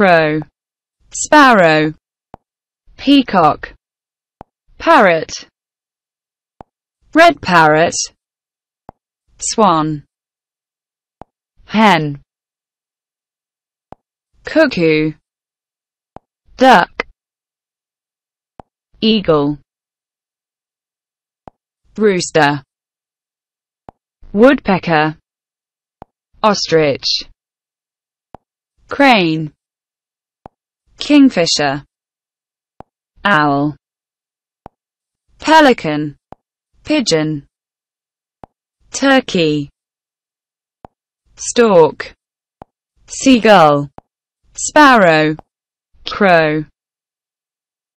crow, sparrow, peacock, parrot, red parrot, swan, hen, cuckoo, duck, eagle, rooster, woodpecker, ostrich, crane, kingfisher, owl, pelican, pigeon, turkey, stork, seagull, sparrow, crow.